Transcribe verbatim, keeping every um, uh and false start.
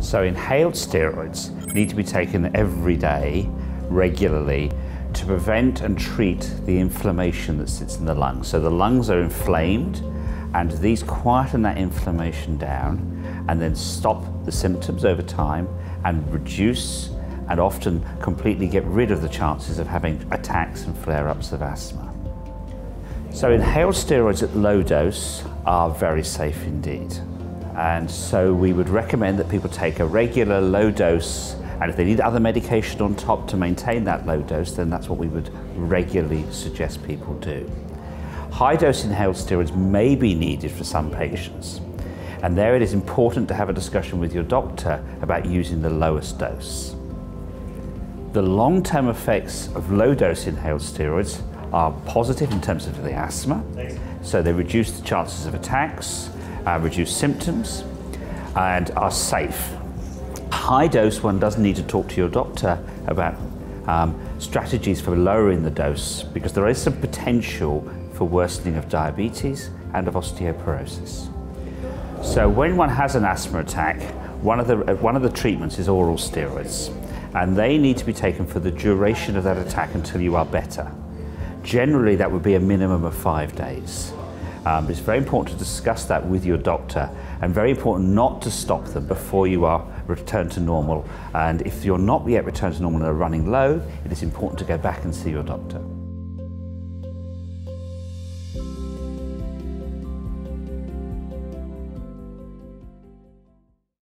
So inhaled steroids need to be taken every day, regularly, to prevent and treat the inflammation that sits in the lungs. So the lungs are inflamed, and these quieten that inflammation down and then stop the symptoms over time and reduce and often completely get rid of the chances of having attacks and flare-ups of asthma. So inhaled steroids at low dose are very safe indeed. And so we would recommend that people take a regular low dose, and if they need other medication on top to maintain that low dose, then that's what we would regularly suggest people do. High dose inhaled steroids may be needed for some patients, and there it is important to have a discussion with your doctor about using the lowest dose. The long-term effects of low-dose inhaled steroids are positive in terms of the asthma. So they reduce the chances of attacks, uh, reduce symptoms, and are safe. High dose, one does need to talk to your doctor about um, strategies for lowering the dose, because there is some potential for worsening of diabetes and of osteoporosis. So when one has an asthma attack, one of the, one of the treatments is oral steroids. And they need to be taken for the duration of that attack until you are better. Generally, that would be a minimum of five days. Um, it's very important to discuss that with your doctor, and very important not to stop them before you are returned to normal. And if you're not yet returned to normal and are running low, it is important to go back and see your doctor.